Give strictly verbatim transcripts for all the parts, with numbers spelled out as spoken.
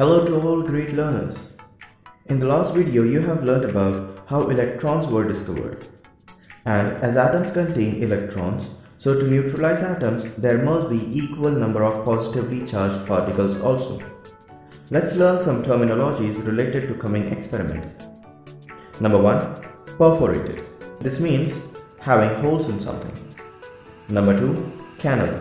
Hello to all great learners. In the last video you have learnt about how electrons were discovered. And as atoms contain electrons, so to neutralize atoms there must be equal number of positively charged particles also. Let's learn some terminologies related to coming experiment. Number one. Perforated. This means having holes in something. Number two. Canal.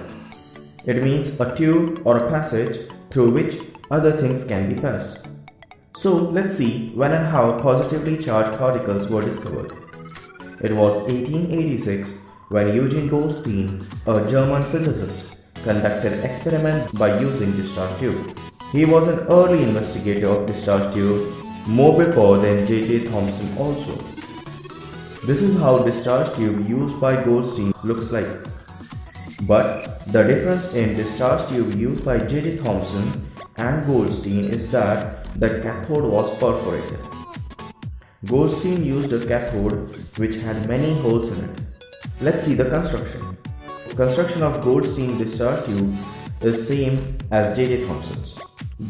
It means a tube or a passage through which other things can be passed. So let's see when and how positively charged particles were discovered. It was eighteen eighty-six when Eugene Goldstein, a German physicist, conducted experiments by using discharge tube. He was an early investigator of discharge tube, more before than J J Thomson also. This is how discharge tube used by Goldstein looks like. But the difference in discharge tube used by J J Thomson and Goldstein is that the cathode was perforated. Goldstein used a cathode which had many holes in it. Let's see the construction. Construction of Goldstein discharge tube is same as J J Thomson's.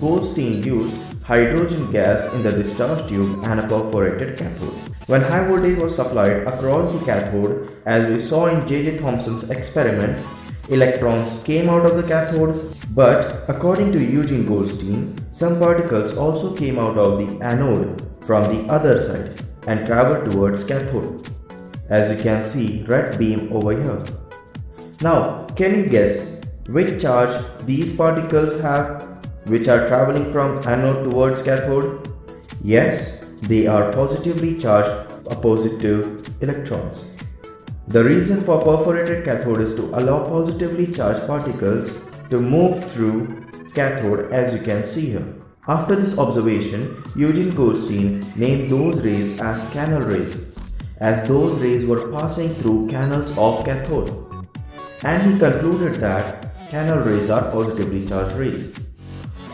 Goldstein used hydrogen gas in the discharge tube and a perforated cathode. When high voltage was supplied across the cathode, as we saw in J J Thomson's experiment, electrons came out of the cathode, but according to Eugene Goldstein, some particles also came out of the anode from the other side and traveled towards cathode. As you can see, red beam over here. Now, can you guess which charge these particles have which are traveling from anode towards cathode? Yes, they are positively charged positive electrons. The reason for perforated cathode is to allow positively charged particles to move through cathode, as you can see here. After this observation, Eugene Goldstein named those rays as canal rays, as those rays were passing through canals of cathode. And he concluded that canal rays are positively charged rays.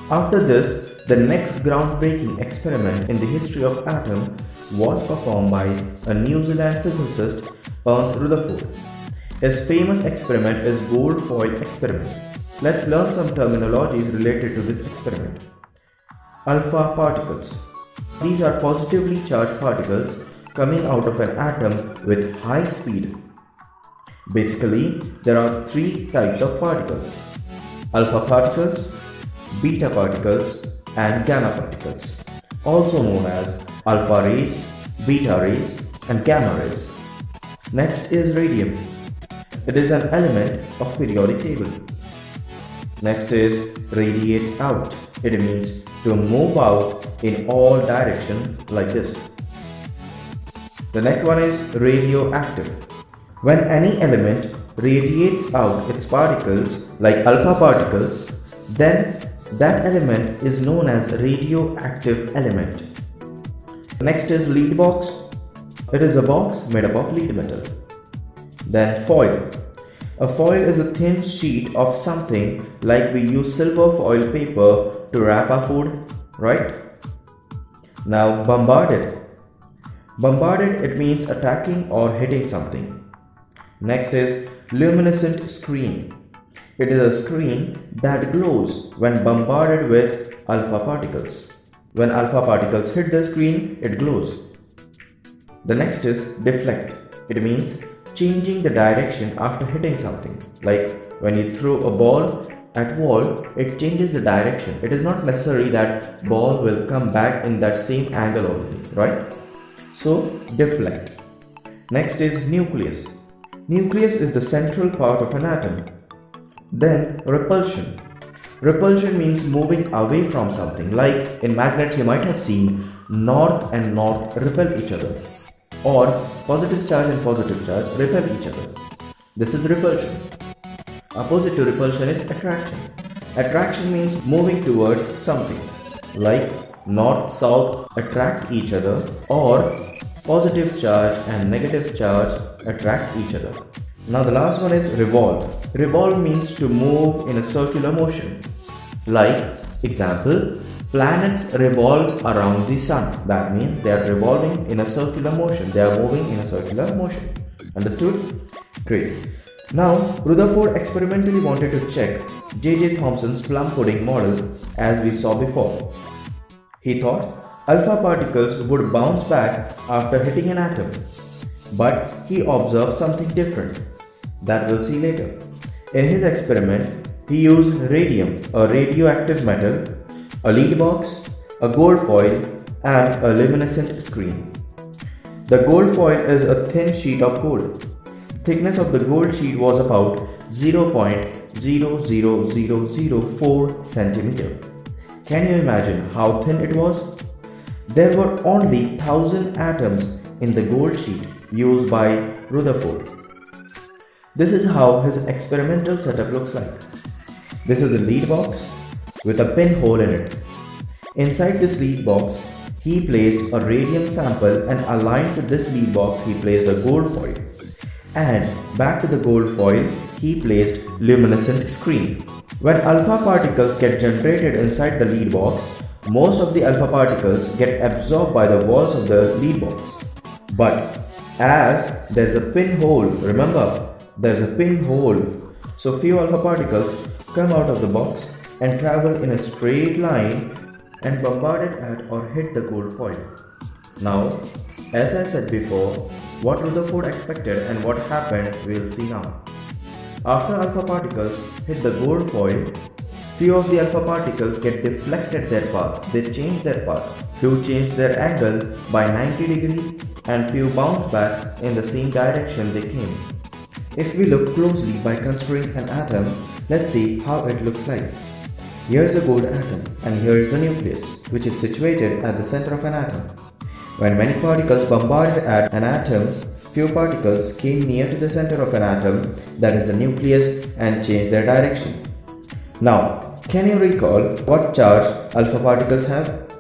After this, the next groundbreaking experiment in the history of atom was performed by a New Zealand physicist, Ernest Rutherford. His famous experiment is gold foil experiment. Let's learn some terminologies related to this experiment. Alpha particles. These are positively charged particles coming out of an atom with high speed. Basically, there are three types of particles: alpha particles, beta particles and gamma particles, also known as alpha rays, beta rays and gamma rays. Next is radium. It is an element of periodic table. Next is radiate out. It means to move out in all directions like this. The next one is radioactive. When any element radiates out its particles like alpha particles, then that element is known as radioactive element. Next is lead box. It is a box made up of lead metal. Then foil. A foil is a thin sheet of something like we use silver foil paper to wrap our food, right? Now bombarded. Bombarded, it means attacking or hitting something. Next is luminescent screen. It is a screen that glows when bombarded with alpha particles. When alpha particles hit the screen, it glows. The next is deflect. It means changing the direction after hitting something. Like when you throw a ball at wall, it changes the direction. It is not necessary that ball will come back in that same angle only, right? So deflect. Next is nucleus. Nucleus is the central part of an atom. Then repulsion. Repulsion means moving away from something. Like in magnets you might have seen north and north repel each other, or positive charge and positive charge repel each other. This is repulsion. Opposite to repulsion is attraction. Attraction means moving towards something. Like north south attract each other, or positive charge and negative charge attract each other. Now the last one is revolve. Revolve means to move in a circular motion. Like example, planets revolve around the sun. That means they are revolving in a circular motion. They are moving in a circular motion. Understood? Great. Now, Rutherford experimentally wanted to check J J Thomson's plum pudding model as we saw before. He thought alpha particles would bounce back after hitting an atom, but he observed something different that we'll see later. In his experiment, he used radium, a radioactive metal, a lead box, a gold foil, and a luminescent screen. The gold foil is a thin sheet of gold. Thickness of the gold sheet was about zero point zero zero zero zero four centimeters. Can you imagine how thin it was? There were only one thousand atoms in the gold sheet used by Rutherford. This is how his experimental setup looks like. This is a lead box with a pinhole in it. Inside this lead box, he placed a radium sample, and aligned to this lead box he placed a gold foil. And back to the gold foil, he placed luminescent screen. When alpha particles get generated inside the lead box, most of the alpha particles get absorbed by the walls of the lead box. But as there's a pinhole, remember, there's a pinhole, so few alpha particles come out of the box and travel in a straight line and bombard it at or hit the gold foil. Now, as I said before, what Rutherford expected and what happened we'll see now. After alpha particles hit the gold foil, few of the alpha particles get deflected their path, they change their path. Few change their angle by ninety degrees and few bounce back in the same direction they came. If we look closely by considering an atom, let's see how it looks like. Here's a gold atom and here is the nucleus, which is situated at the center of an atom. When many particles bombarded at an atom, few particles came near to the center of an atom, that is the nucleus, and changed their direction. Now, can you recall what charge alpha particles have?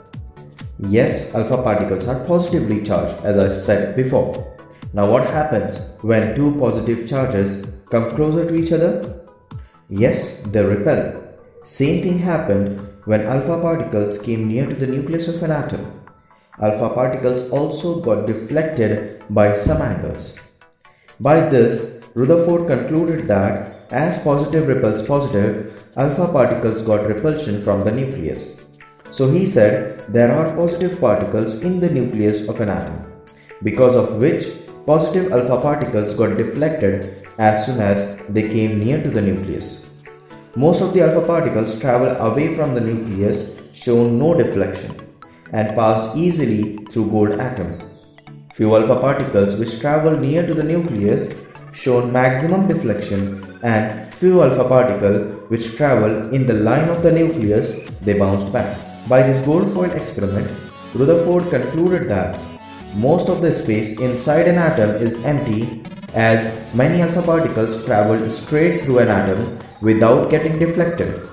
Yes, alpha particles are positively charged, as I said before. Now what happens when two positive charges come closer to each other? Yes, they repel. Same thing happened when alpha particles came near to the nucleus of an atom. Alpha particles also got deflected by some angles. By this, Rutherford concluded that as positive repels positive, alpha particles got repulsion from the nucleus. So he said there are positive particles in the nucleus of an atom, because of which positive alpha particles got deflected as soon as they came near to the nucleus. Most of the alpha particles travel away from the nucleus, showing no deflection, and passed easily through gold atom. Few alpha particles which travel near to the nucleus shown maximum deflection, and few alpha particles which travel in the line of the nucleus, they bounced back. By this gold foil experiment, Rutherford concluded that most of the space inside an atom is empty, as many alpha particles traveled straight through an atom without getting deflected.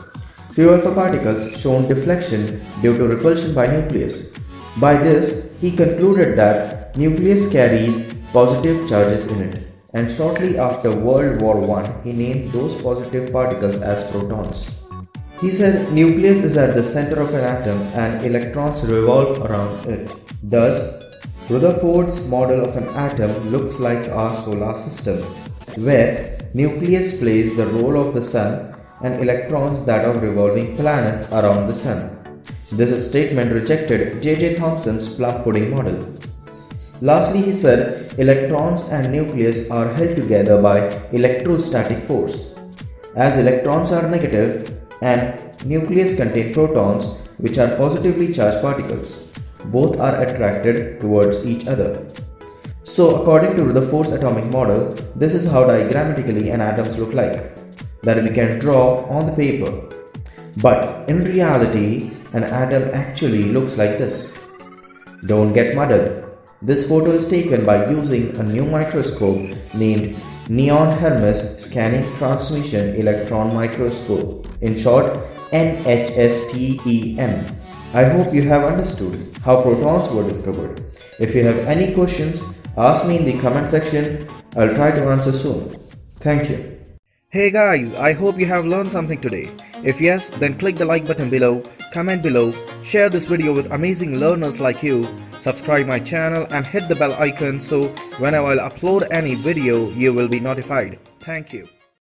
Few alpha particles shown deflection due to repulsion by nucleus. By this, he concluded that nucleus carries positive charges in it, and shortly after World War One, he named those positive particles as protons. He said nucleus is at the center of an atom and electrons revolve around it. Thus, Rutherford's model of an atom looks like our solar system, where nucleus plays the role of the sun and electrons that of revolving planets around the sun. This statement rejected J J Thomson's plum pudding model. Lastly, he said electrons and nucleus are held together by electrostatic force. As electrons are negative and nucleus contain protons, which are positively charged particles, both are attracted towards each other. So according to Rutherford's atomic model, this is how diagrammatically an atoms look like, that we can draw on the paper. But in reality, an atom actually looks like this. Don't get muddled. This photo is taken by using a new microscope named Neon Hermes Scanning Transmission Electron Microscope, in short N H S T E M. I hope you have understood how protons were discovered. If you have any questions, ask me in the comment section. I'll try to answer soon. Thank you. Hey guys, I hope you have learned something today. If yes, then click the like button below, comment below, share this video with amazing learners like you, subscribe my channel and hit the bell icon so whenever I upload any video you will be notified. Thank you.